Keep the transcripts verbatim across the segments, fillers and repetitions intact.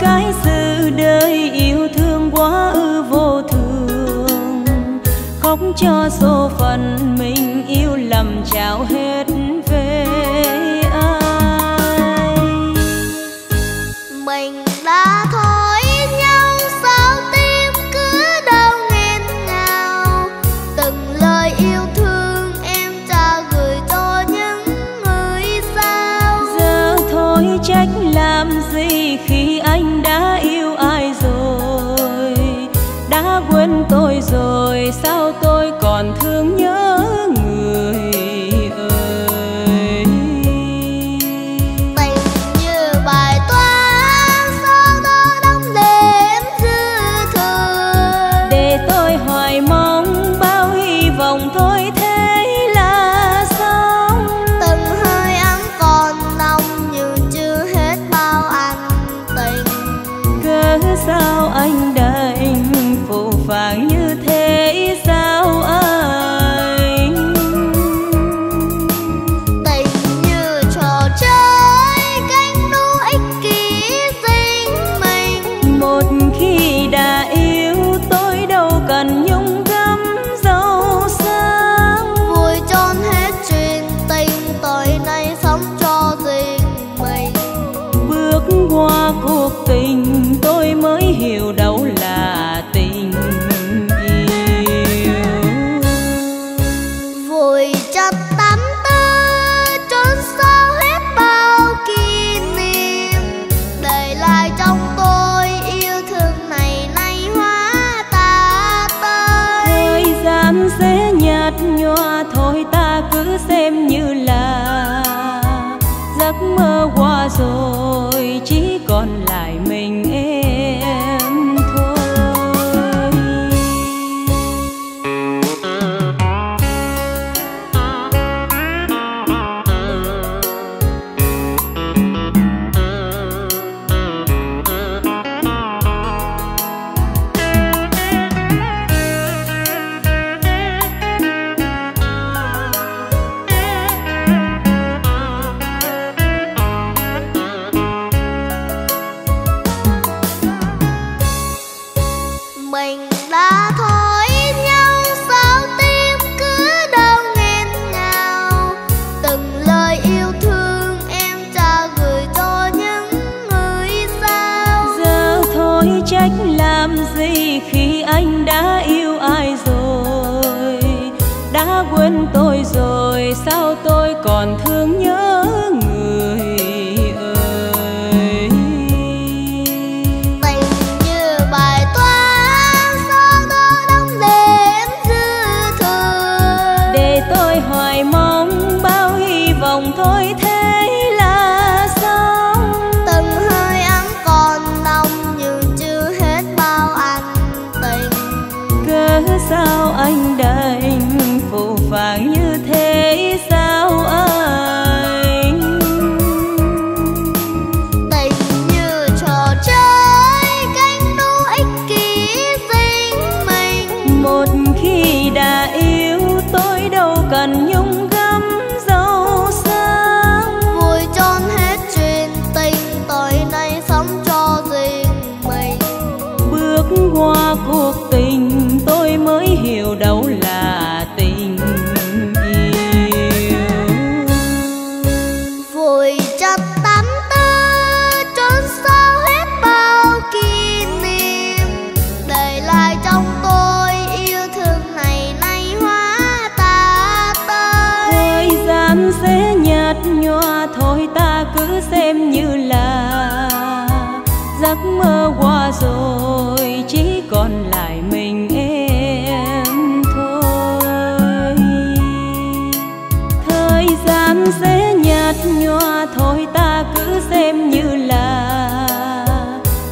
cái sự đời yêu thương quá ư vô thường, khóc cho số phận mình yêu lầm trao hết về ai. Mình đã thôi nhau sao tim cứ đau nghẹn ngào, từng lời yêu thương em trao gửi cho những người sao. Giờ thôi trách làm gì khi anh đã yêu ai rồi, đã quên tôi rồi sao tôi còn thương nhớ người ơi. Tình như bài toán sao ta đong đếm dư thừa, để tôi hoài mong bao hy vọng thôi thế là xong. Từng hơi ấm còn nồng nhưng chưa hết bao anh tình, cớ sao anh đành phụ phàng như thế sao anh. Qua cuộc tình tôi mới hiểu đâu là tình yêu. Vội chặt tắm ta trốn xa hết bao kỷ niệm, để lại trong tôi yêu thương này nay hóa ta tới. Thời gian sẽ nhạt nhòa thôi ta cứ xem như là giấc mơ qua rồi, chỉ còn lại mình em thôi. Mình đã thôi nhau sao tim cứ đau nghẹn ngào, từng lời yêu thương em trao gửi cho những người sao. Giờ thôi trách làm gì khi anh đã yêu ai rồi, đã quên tôi rồi sao tôi còn thương nhớ người. Thôi thế là xong. Từng hơi ấm còn nồng nhưng chưa hết bao anh tình, cớ sao anh đành phụ phàng như thế sao anh. Tình như trò chơi canh đu ích kỷ sinh mình, một khi đã yêu tôi đâu cần nhung gấm qua cuộc tình tôi mới hiểu đâu là tình yêu. Vội chặt tắm ta trốn xa hết bao kỷ niệm, để lại trong tôi yêu thương này nay hóa ta tới. Thời gian sẽ nhạt nhòa thôi ta cứ xem như là giấc mơ qua rồi, chỉ còn lại mình em thôi. Thời gian sẽ nhạt nhòa thôi ta cứ xem như là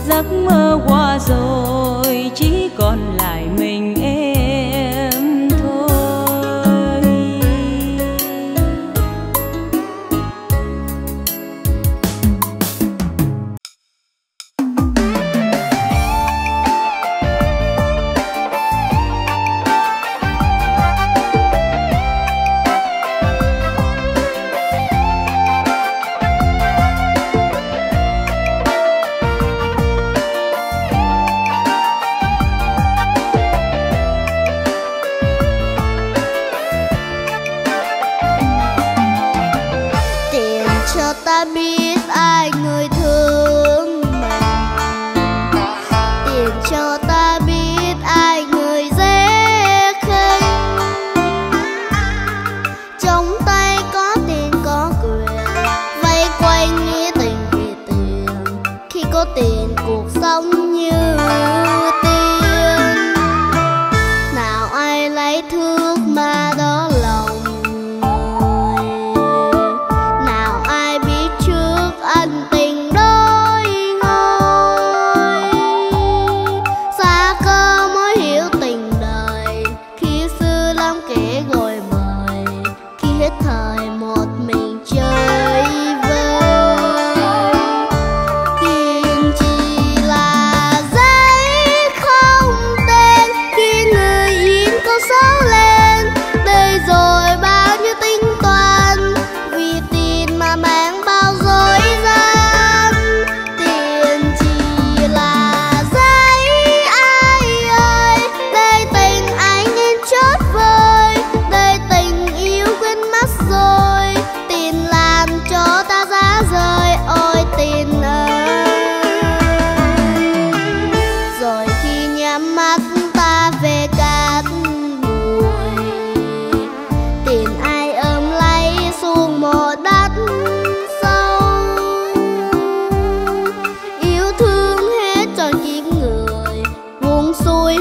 giấc mơ qua rồi, chỉ còn lại mình em thôi.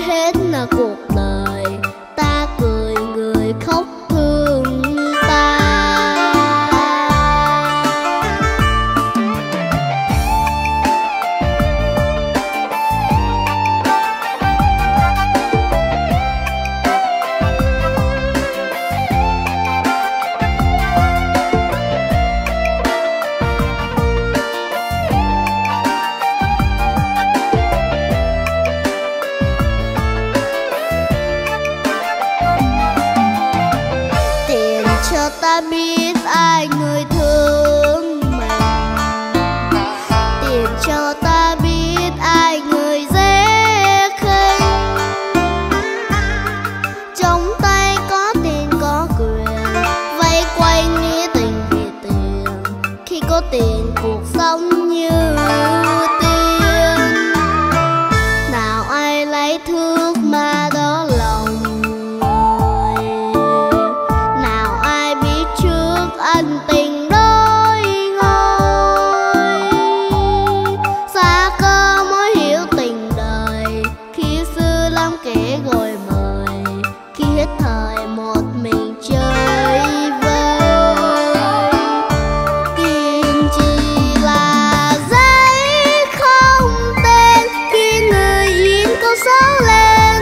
hết là cuộc đời, ta cười người khóc thương ta. Ta biết ai người thương mình, tiền cho ta biết ai người dễ khinh. Trong tay có tiền có quyền, vây quanh nghĩa tình vì tiền. Khi có tiền cuộc sống như tiên. Nào ai lấy thước mà đó lòng, ân tình đôi ngôi xa cơ mới hiểu tình đời. Khi xưa lắm kẻ gọi mời, khi hết thời một mình chơi vơi. Tiền chỉ là giấy không tên, khi người diễn câu số lên.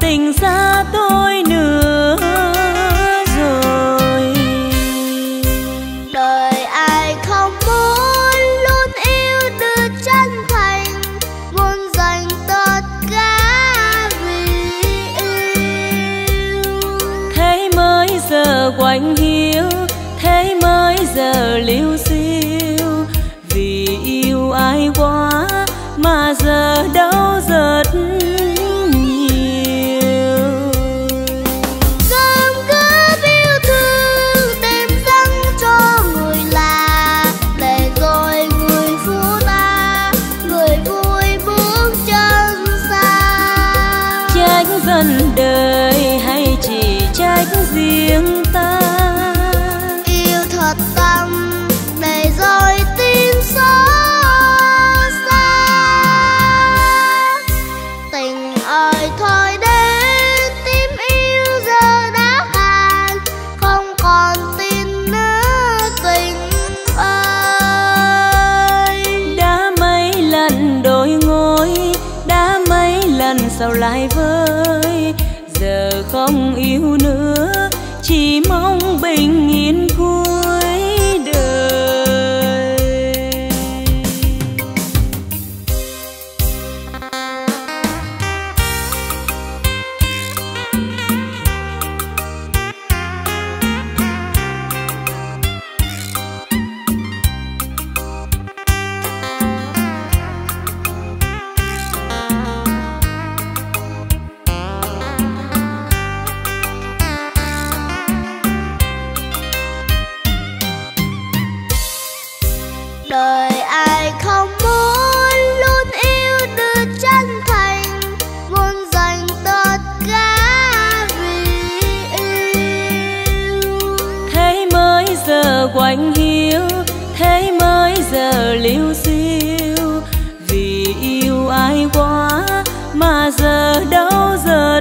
tình xa tôi nữa rồi. Đời ai không muốn luôn yêu từ chân thành, muốn dành tất cả vì yêu. Thế mới giờ quạnh hiu, thế mới giờ liêu xiêu, vì yêu ai quá mà giờ đâu giật nhiều. Cơm cướp yêu thương tìm dâng cho người lạ, để rồi người phụ ta người vui bước chân xa. Trách dân đời hay chỉ trách riêng ta, yêu thật tâm để rồi tim xót. Sao lại với giờ không yêu nữa, chỉ mong bình yên cuối đời. Đời ai không muốn luôn yêu từ chân thành, muốn dành tất cả vì yêu. Thế mới giờ quạnh hiu, thế mới giờ liêu xiêu, vì yêu ai quá mà giờ đâu giật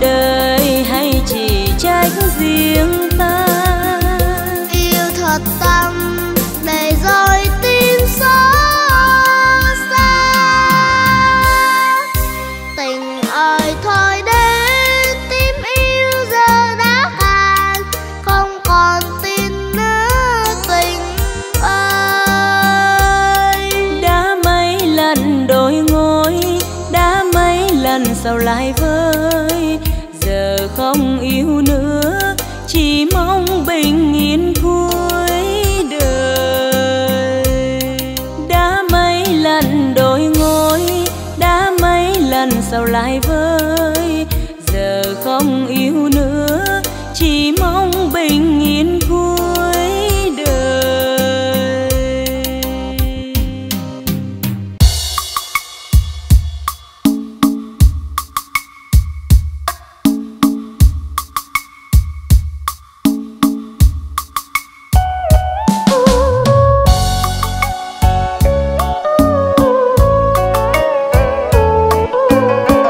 đời hay chỉ trách riêng ta, yêu thật tâm để rồi tim xót xa. Tình ơi thôi đến, tim yêu giờ đã cạn, không còn tin nữa tình ơi. Đã mấy lần đổi ngôi, đã mấy lần sao lại với giờ không yêu nữa, chỉ mong bình yên cuối đời. Đã mấy lần đổi ngôi, đã mấy lần sao lại với giờ không yêu nữa, chỉ mong bình yên cuối đời. Thank you.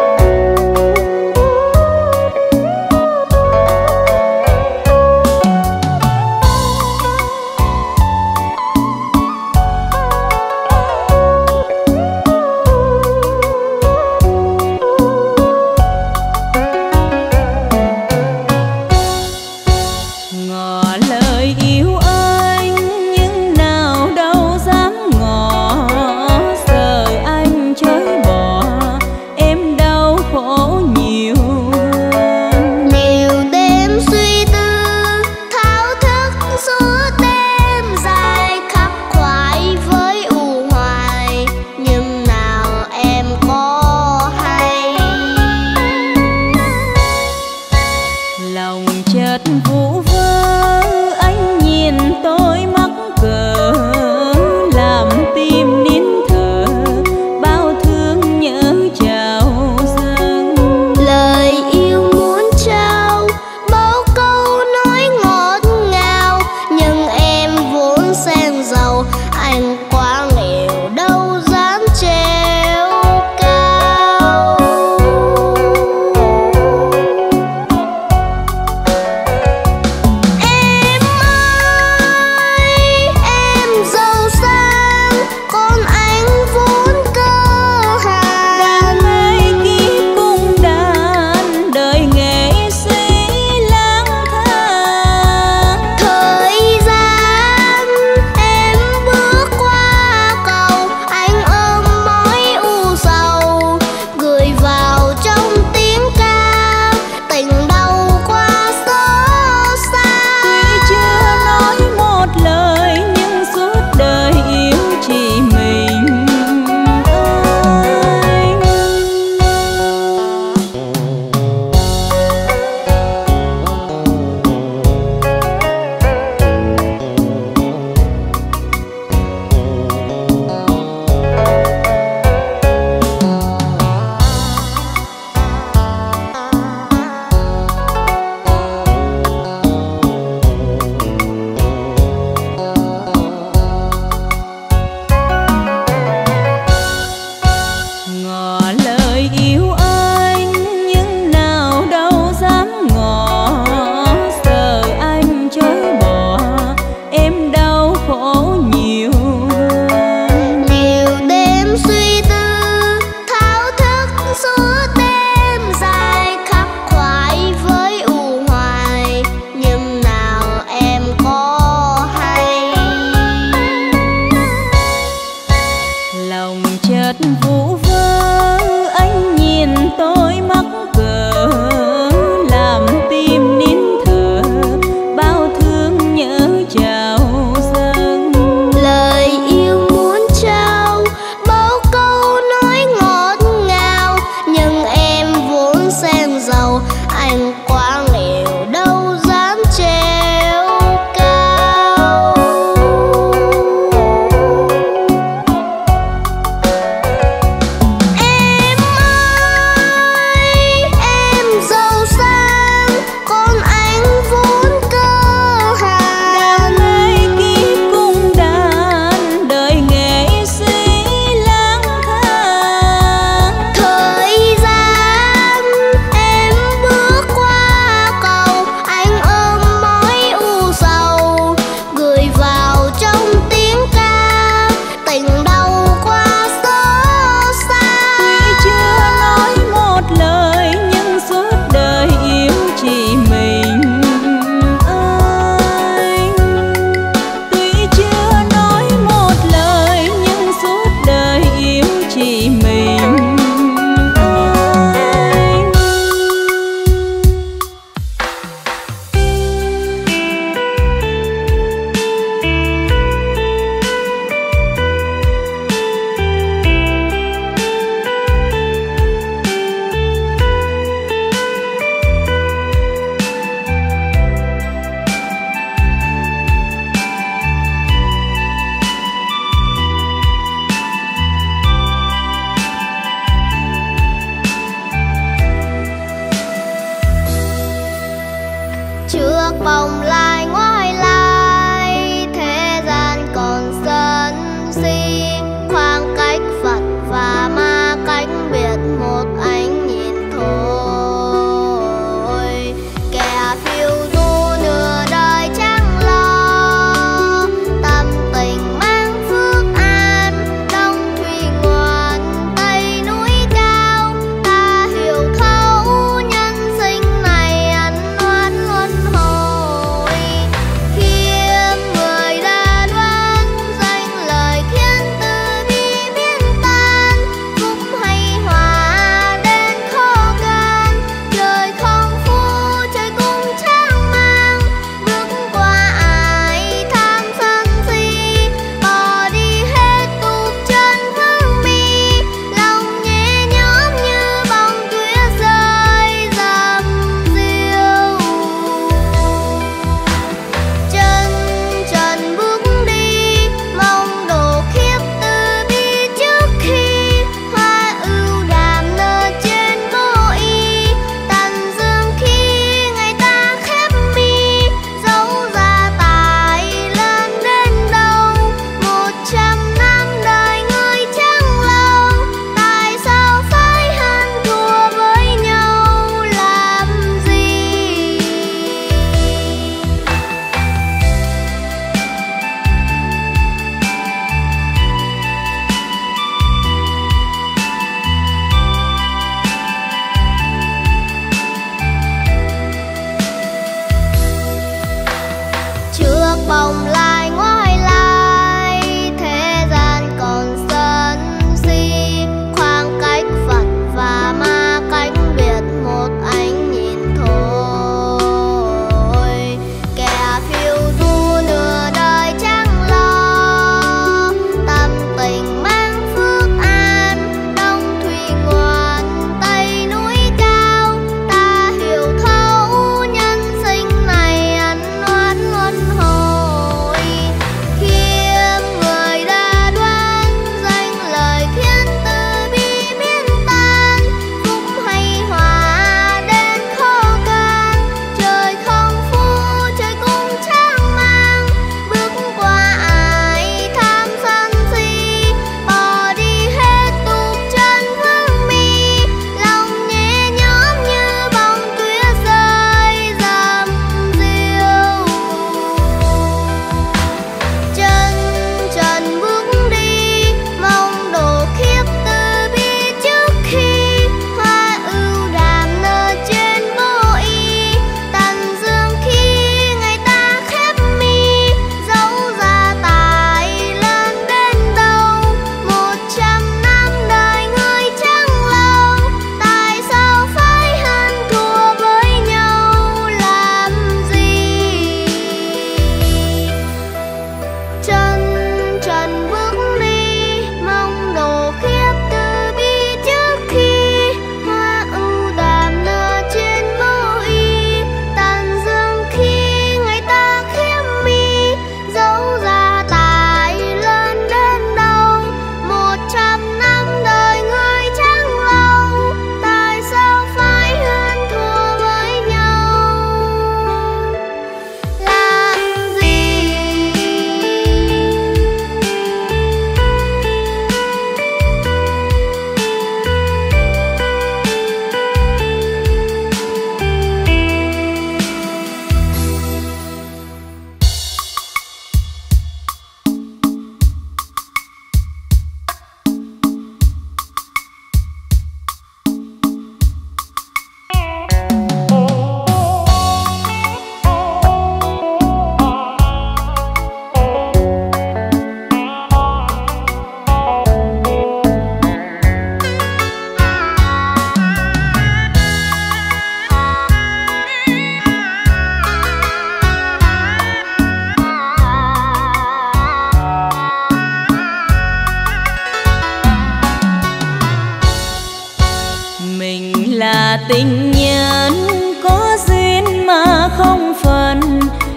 là tình nhân có duyên mà không phân,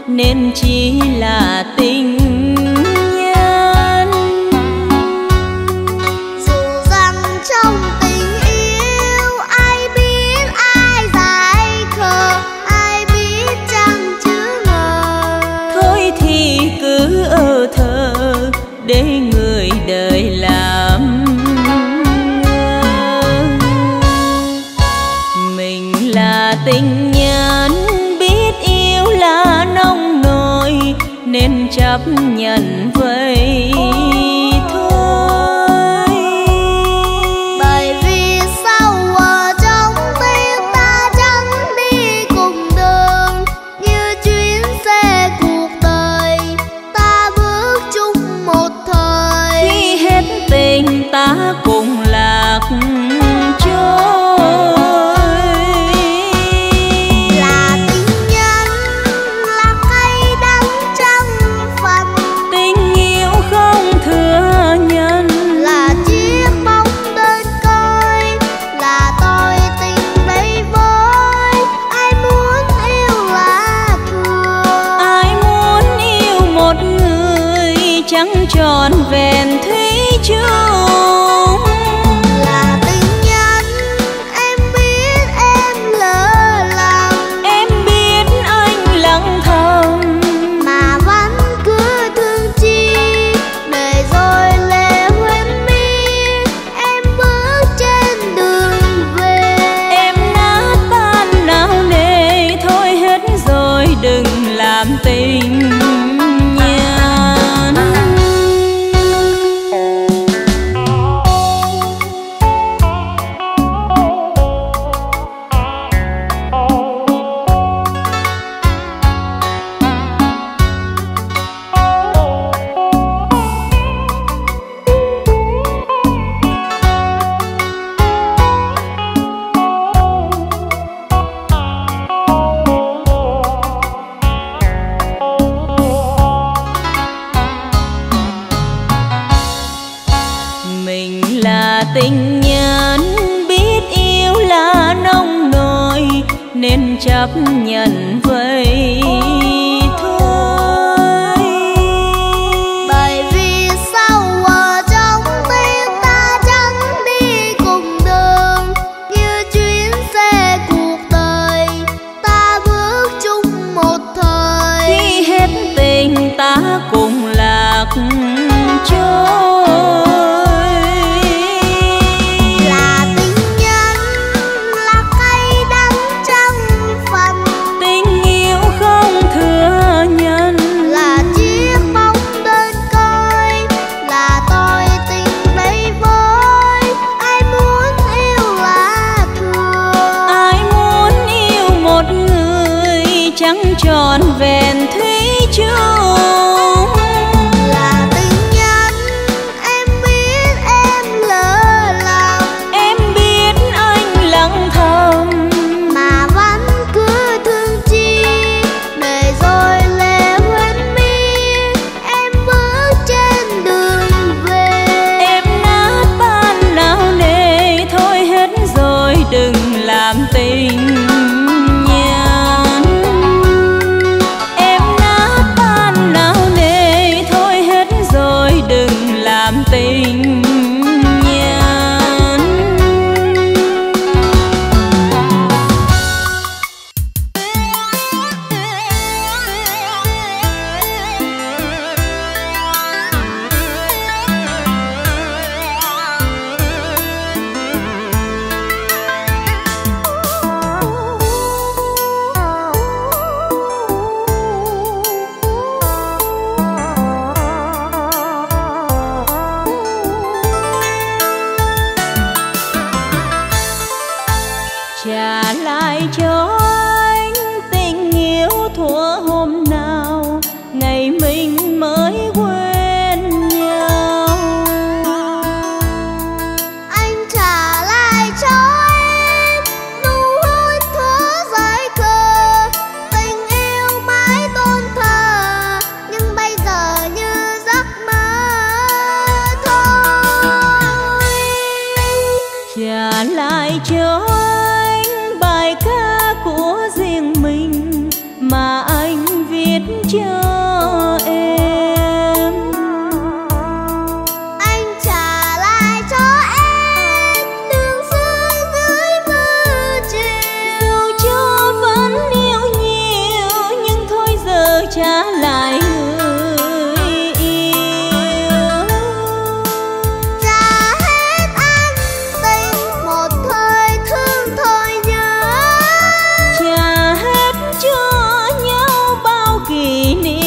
nên chỉ là tình nhân. Dù rằng trong tình yêu ai biết ai dại khờ, ai biết chẳng chữ ngờ, thôi thì cứ ở thờ để người đời làm. Tình nhân biết yêu là nông nổi nên chấp nhận vậy thôi. Bởi vì sao ở trong tim ta chẳng đi cùng đường, như chuyến xe cuộc đời ta bước chung một thời. Khi hết tình ta cùng lạc trôi. Tròn vẹn thủy chung là tình nhân, em biết em lỡ lòng, em biết anh lặng thầm mà vẫn cứ thương chi. Đời rồi lệ hoen mi, em bước trên đường về, em nát tan não nề. Thôi hết rồi đừng làm tình. Tình nhân biết yêu là nông nổi nên chấp nhận vậy thôi. Bởi vì sao ở trong tim ta chẳng đi cùng đường, như chuyến xe cuộc đời ta bước chung một thời. Khi hết tình ta cùng lạc trôi. Trắng tròn vẹn thủy chung là tình nhân, em biết em lỡ lòng, em biết anh lặng thầm mà vẫn cứ thương chi. Đời rồi lệ hoen mi, em bước trên đường về, em nát tan não nề. Thôi hết rồi đừng làm tình. Trả lại cho anh tình yêu thuở hôm nào, ngày mình mới quên nhau. Anh trả lại cho em nụ hôn thuở giải cờ, tình yêu mãi tôn thờ, nhưng bây giờ như giấc mơ thôi. Trả lại cho bài ca của riêng mình mà anh viết cho em. Anh trả lại cho em đường xưa dưới mưa chiều. Dù cho vẫn yêu nhiều nhưng thôi giờ trả lại người yêu. Trả hết anh tình một thời thương thời nhớ. Trả hết cho nhau bao kỷ niệm.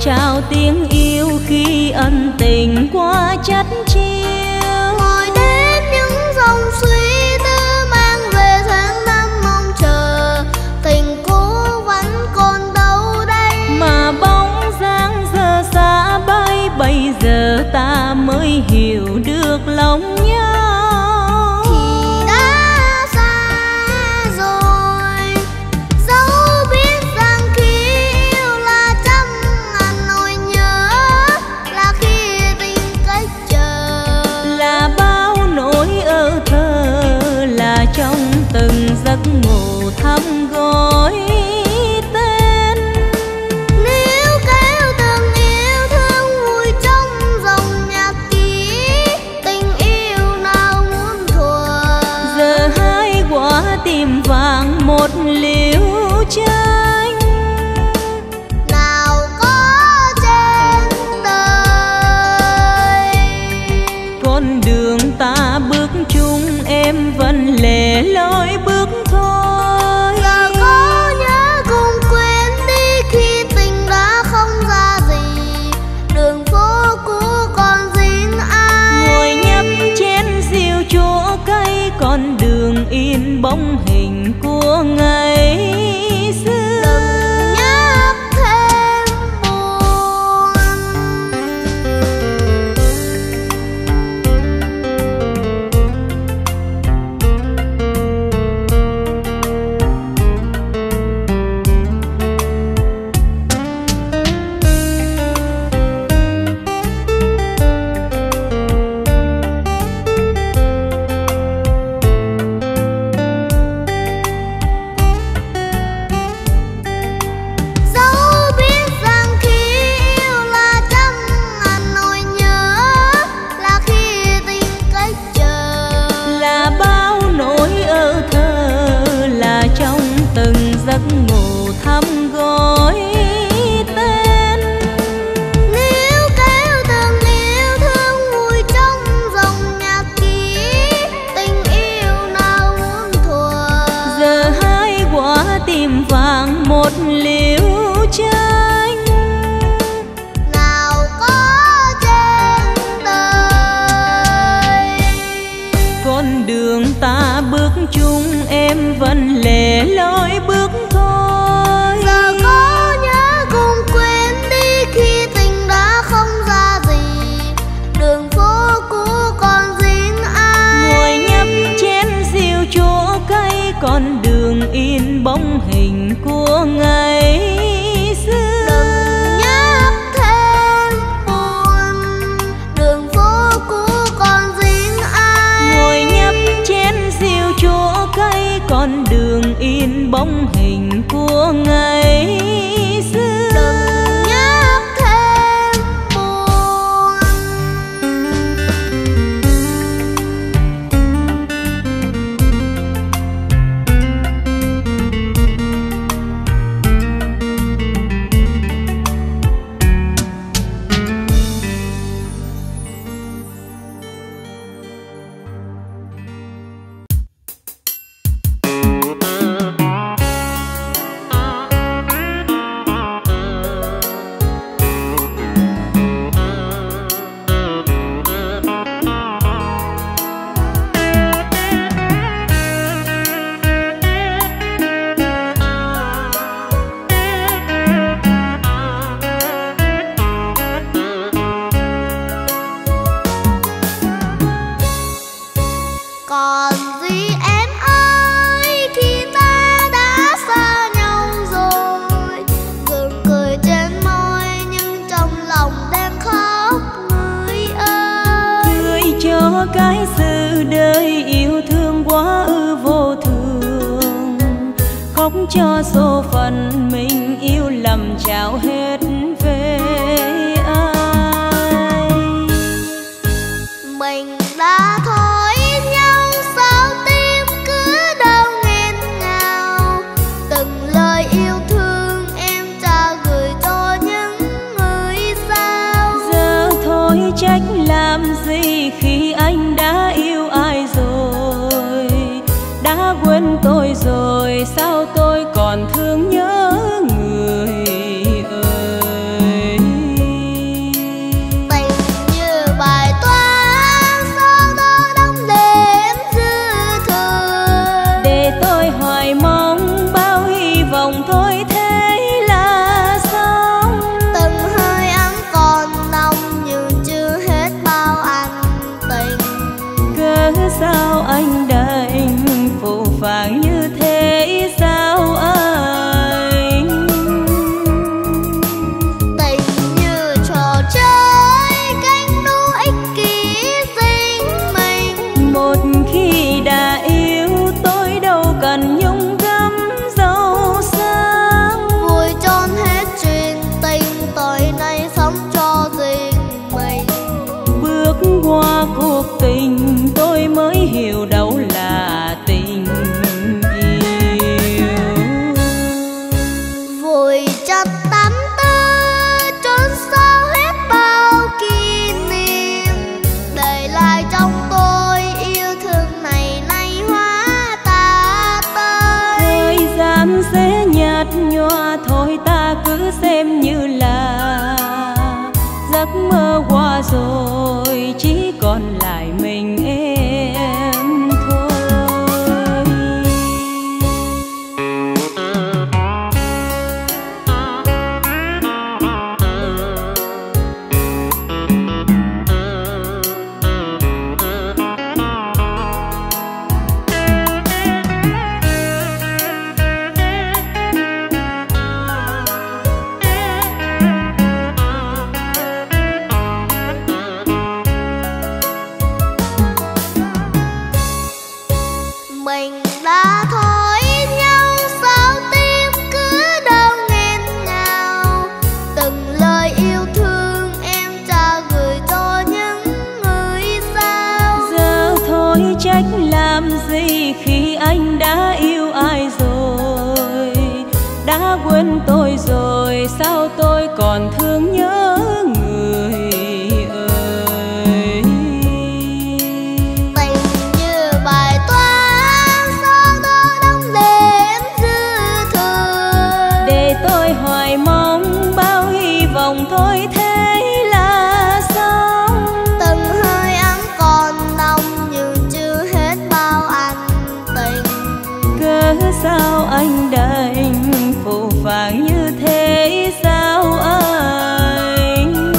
trao tiếng yêu khi ân tình quá chất chiêu. Ngồi đếm những dòng suy tư mang về tháng năm mong chờ, tình cũ vẫn còn đâu đây mà bóng dáng giờ xa bay. Bây giờ ta mới hiểu được lòng nhau. Ngủ thăm gối tên níu kéo từng yêu thương vui trong dòng nhạc ký tình yêu nào muốn thua. Giờ hai quả tim vàng một liễu trái nào có trên đời. Con đường ta bước chung em vẫn lẻ loi bước. Con đường in bóng hình của ngày xưa. Đừng nhắc thêm buồn. Con đường in bóng hình của ngày xưa. Đừng nhắc thêm buồn. Đường phố cũ còn dính ai ngồi nhấp chén rượu chua cay. Con đường in bóng hình của ngày xưa. Đừng nhắc thêm buồn. Cho số phận mình yêu lầm trao hết về ai. Mình đã thôi nhau sao tim cứ đau nghẹn ngào. Từng lời yêu thương em trao gửi cho những người sao. Giờ thôi trách làm gì khi anh đã yêu ai rồi. Đã quên tôi rồi sao tôi còn thương nhớ người ơi. anh đã anh phù phàng như thế sao anh?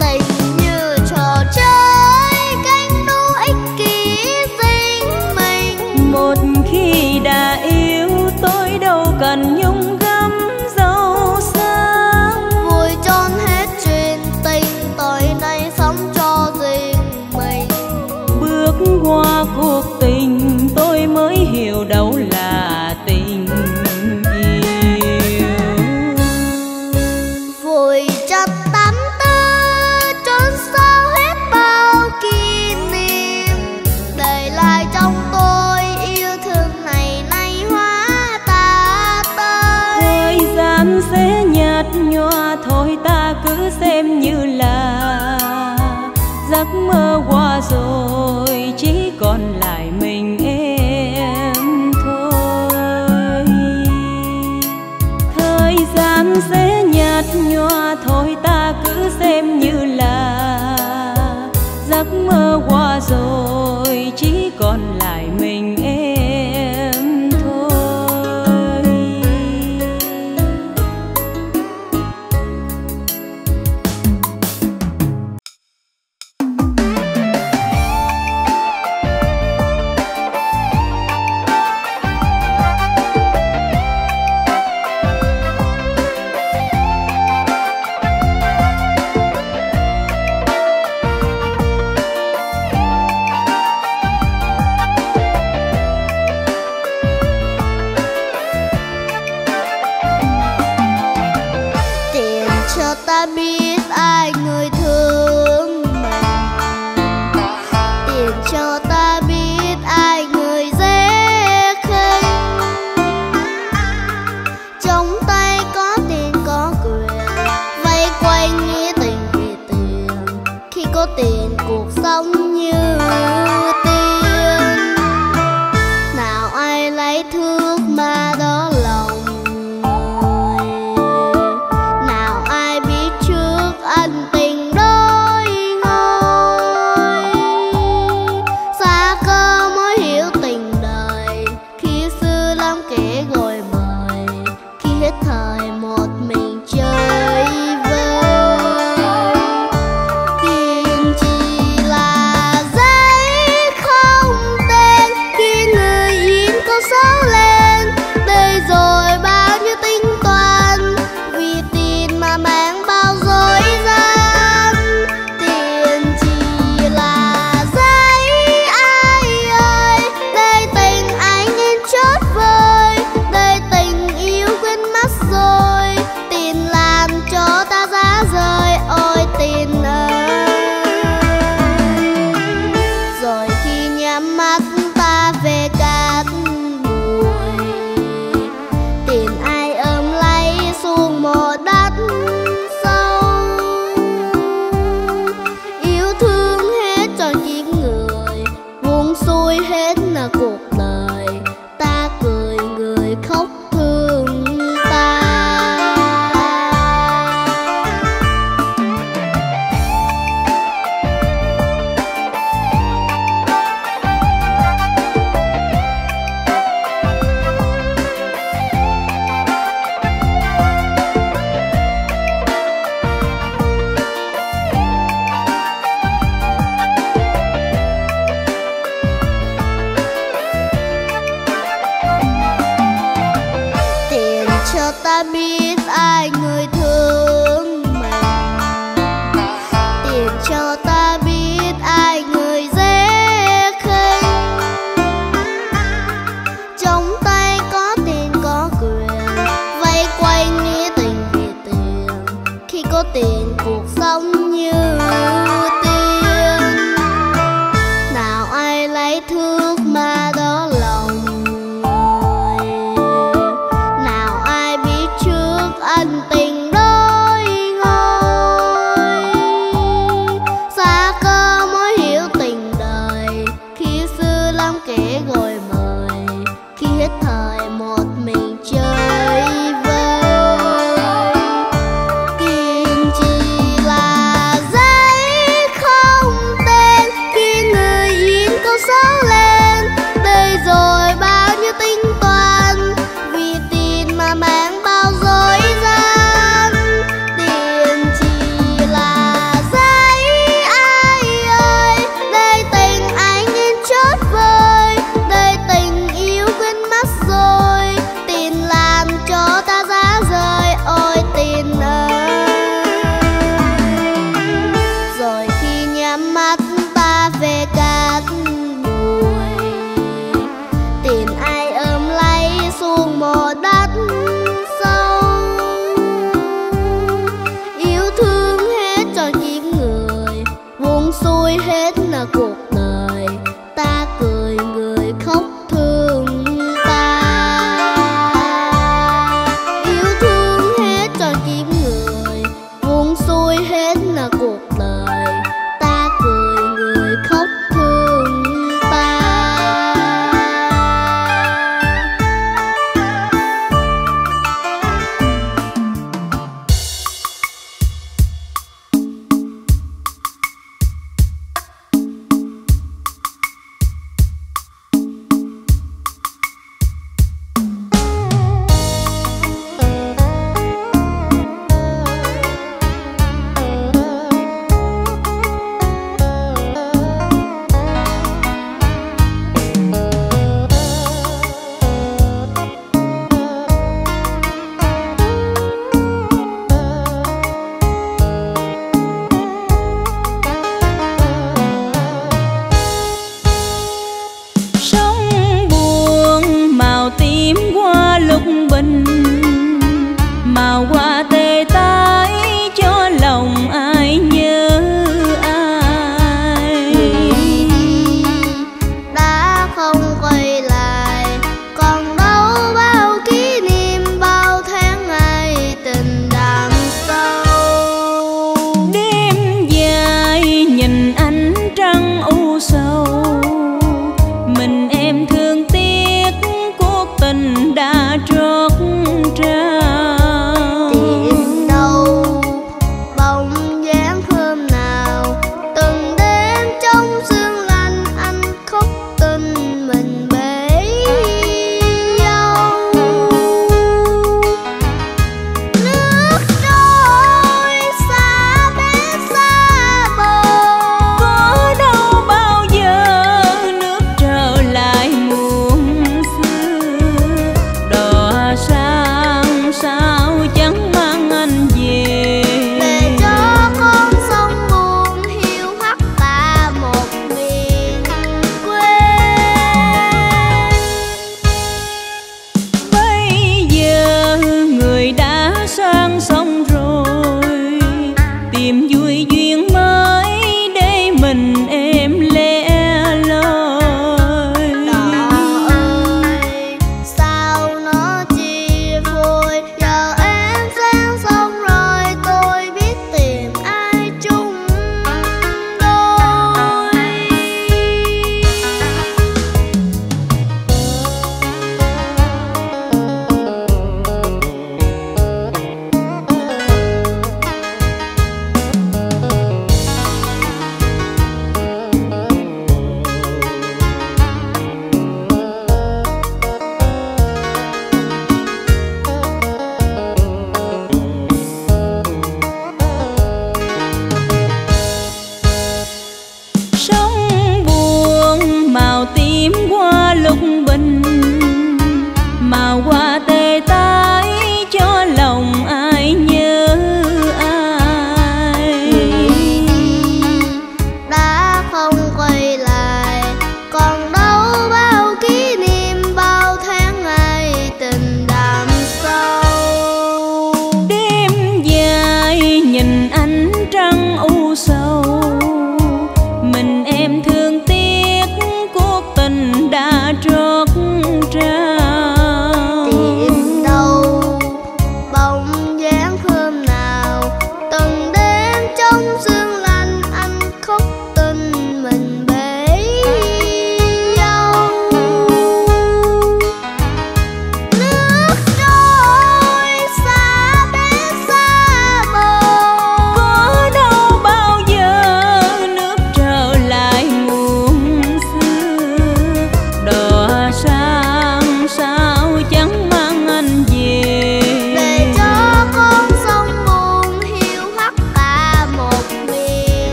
Tình như trò chơi canh đu ích kỷ sinh mình. Một khi đã yêu tôi đâu cần nhung gấm dâu xa. Vui tròn hết chuyện tình tới nay sống cho riêng mình. Bước qua cuộc tình tôi mới hiểu đâu là tình yêu. Vội chặt tám tư trốn xa hết bao kỷ niệm. Để lại trong tôi yêu thương này nay hóa ta tới. Thời gian sẽ nhạt nhòa thôi ta cứ xem như là giấc mơ qua rồi chỉ còn lại mình. Sẽ nhạt nhòa thôi ta cứ xem như là giấc mơ qua rồi chỉ còn lại mình em thôi. Anh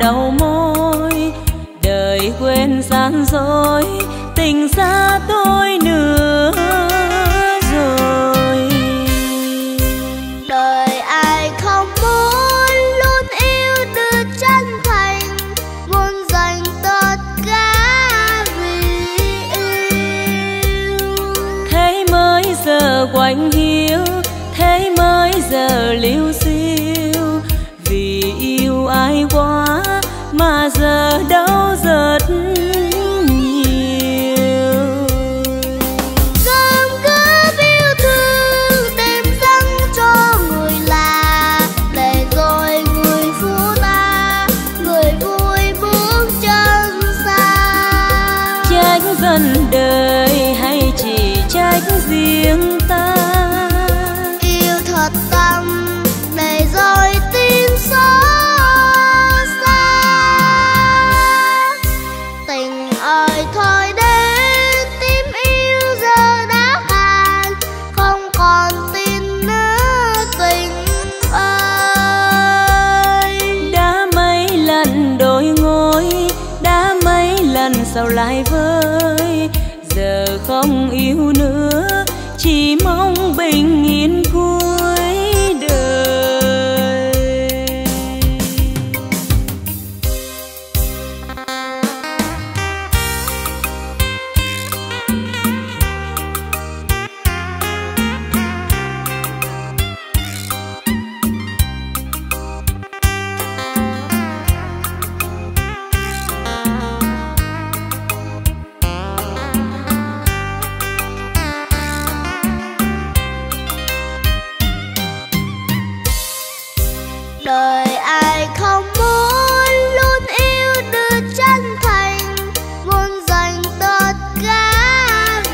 đầu môi, đời quên gian dối, tình xa tôi nữa rồi. Đời ai không muốn luôn yêu được chân thành, muốn dành tất cả vì yêu. Thế mới giờ quạnh hiu, thế mới giờ liêu xiêu, vì yêu ai quá mà giờ đau giật. Đời hay chỉ trách riêng ta, yêu thật tâm để rồi tim xót xa. Tình ơi thôi đến, tim yêu giờ đã cạn, không còn tin nữa tình ơi. Đã mấy lần đổi ngôi, đã mấy lần sao lại vơi, giờ không yêu nữa, chỉ mong bình yên cuối đời. Đời ai không muốn luôn yêu được chân thành, muốn dành tất cả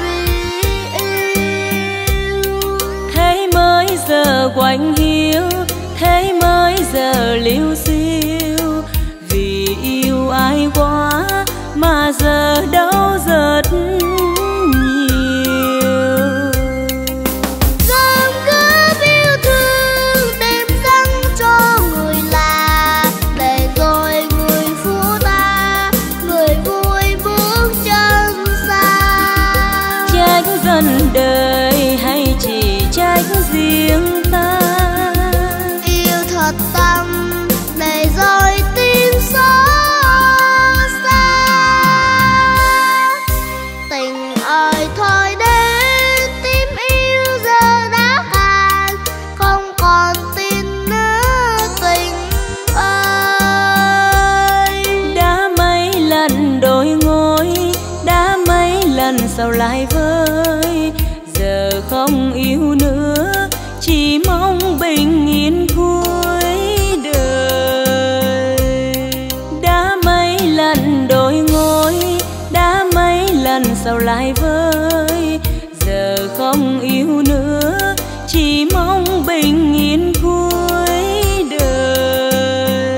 vì yêu. Thế mới giờ quạnh hiu, thế mới giờ liêu xiêu, vì yêu ai quá mà giờ đau giật. Đời hay chỉ trách riêng ta, yêu thật tâm để rồi tim xót xa. Tình ơi thôi đến, tim yêu giờ đã cạn, không còn tin nữa tình ơi. Đã mấy lần đổi ngôi, đã mấy lần sao lại vơi, giờ không yêu nữa, chỉ mong bình yên cuối đời. Đã mấy lần đổi ngôi, đã mấy lần sao lại vơi, giờ không yêu nữa, chỉ mong bình yên cuối đời.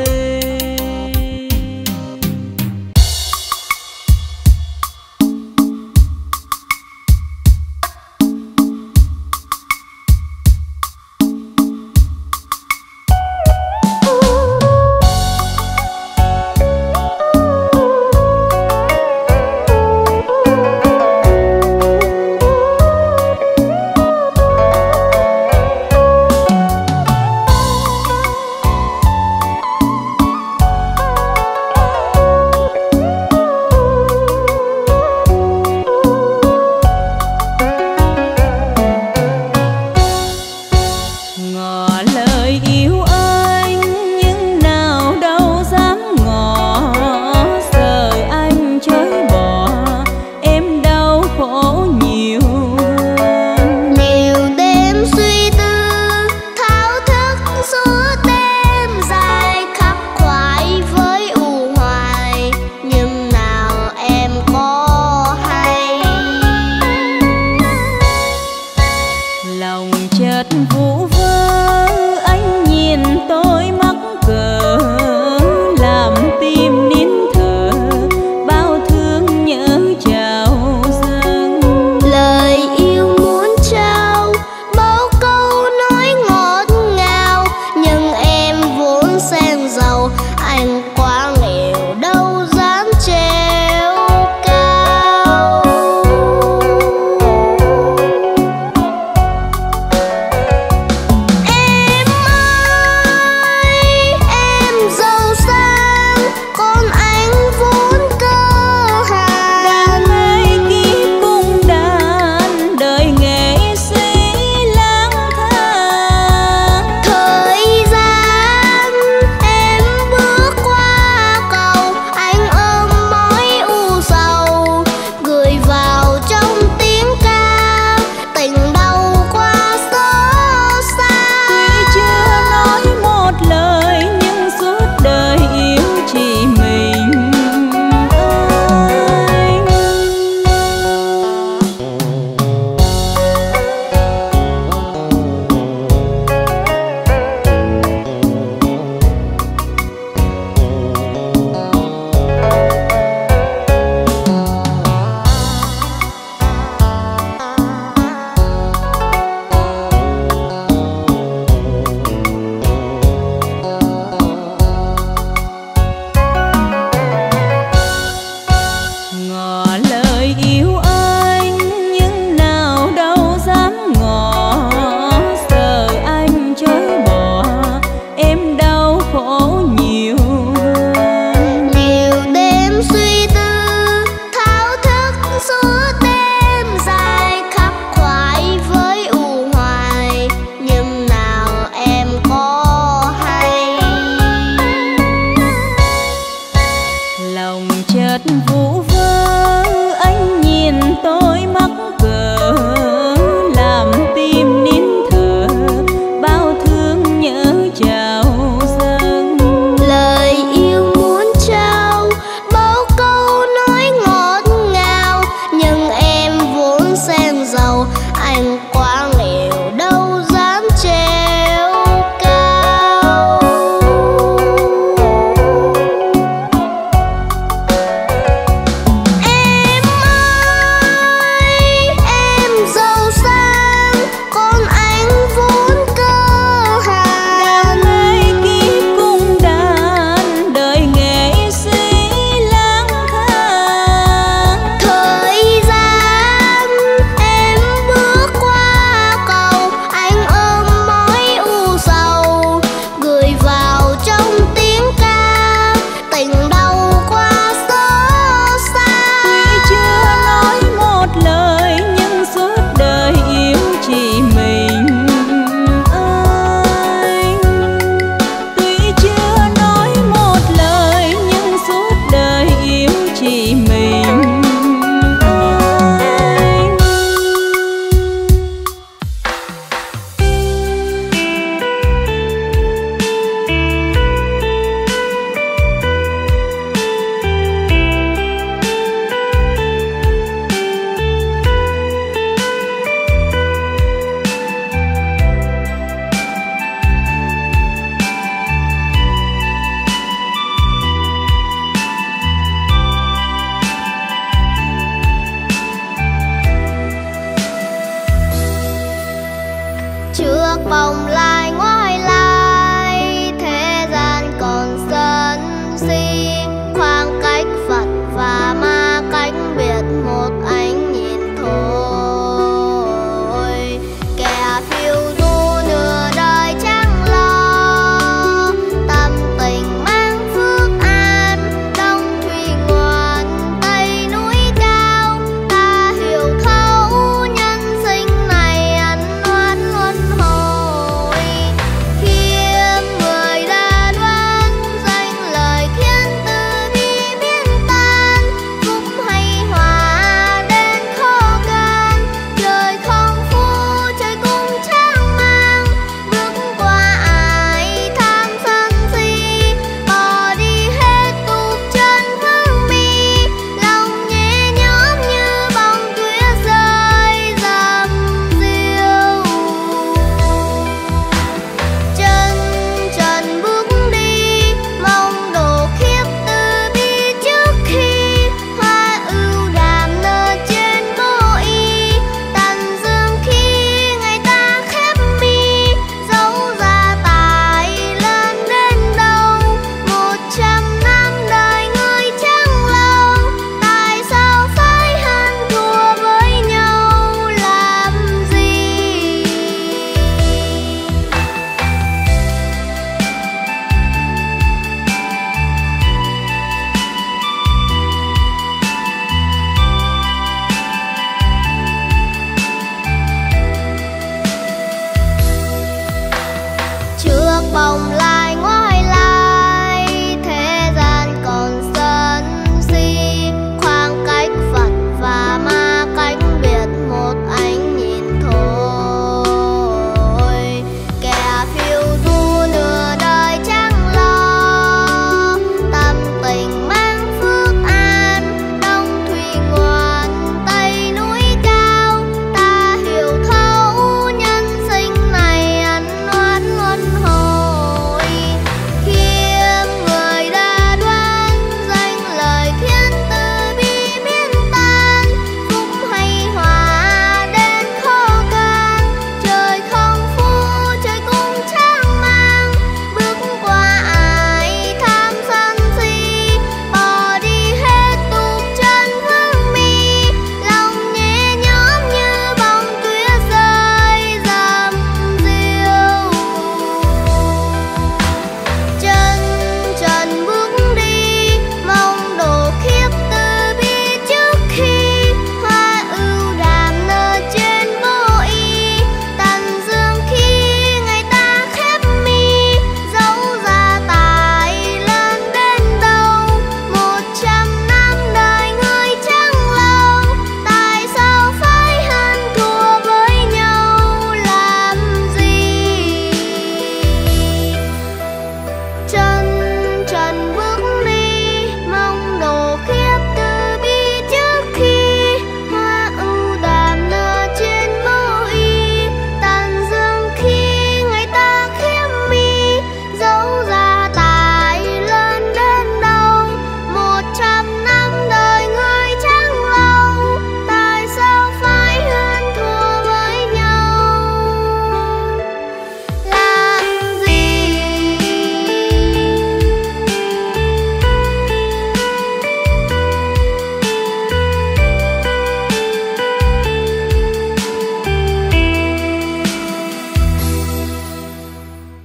vòng